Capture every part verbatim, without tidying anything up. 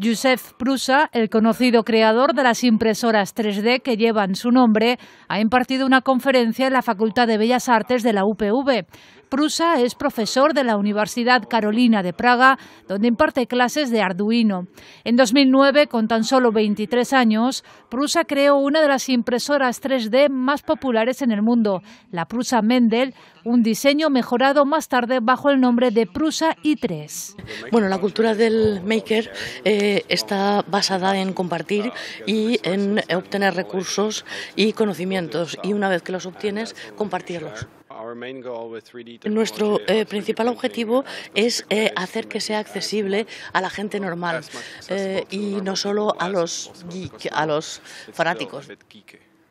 Josef Prusa, el conocido creador de las impresoras tres D que llevan su nombre, ha impartido una conferencia en la Facultad de Bellas Artes de la U P V. Prusa es profesor de la Universidad Carolina de Praga, donde imparte clases de Arduino. En dos mil nueve, con tan solo veintitrés años, Prusa creó una de las impresoras tres D más populares en el mundo, la Prusa Mendel, un diseño mejorado más tarde bajo el nombre de Prusa I tres. Bueno, la cultura del maker eh, está basada en compartir y en obtener recursos y conocimientos, y una vez que los obtienes, compartirlos. Nuestro eh, principal objetivo es eh, hacer que sea accesible a la gente normal eh, y no solo a los geek, a los fanáticos.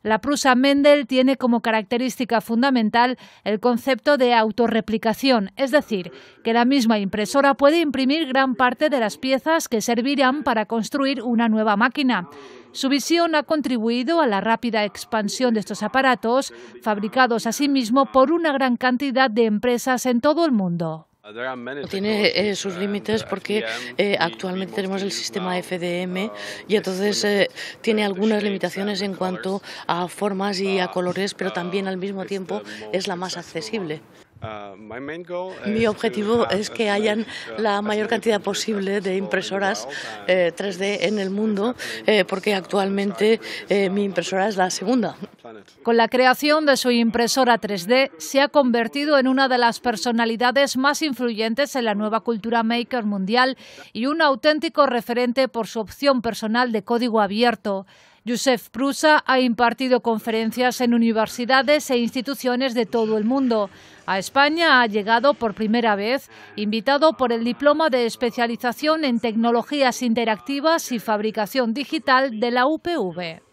La Prusa Mendel tiene como característica fundamental el concepto de autorreplicación, es decir, que la misma impresora puede imprimir gran parte de las piezas que servirán para construir una nueva máquina. Su visión ha contribuido a la rápida expansión de estos aparatos, fabricados asimismo por una gran cantidad de empresas en todo el mundo. Tiene eh, sus límites porque eh, actualmente tenemos el sistema F D M y entonces eh, tiene algunas limitaciones en cuanto a formas y a colores, pero también al mismo tiempo es la más accesible. Mi objetivo es que hayan la mayor cantidad posible de impresoras eh, tres D en el mundo, eh, porque actualmente eh, mi impresora es la segunda. Con la creación de su impresora tres D se ha convertido en una de las personalidades más influyentes en la nueva cultura maker mundial y un auténtico referente por su opción personal de código abierto. Josef Prusa ha impartido conferencias en universidades e instituciones de todo el mundo. A España ha llegado por primera vez, invitado por el Diploma de Especialización en Tecnologías Interactivas y Fabricación Digital de la U P V.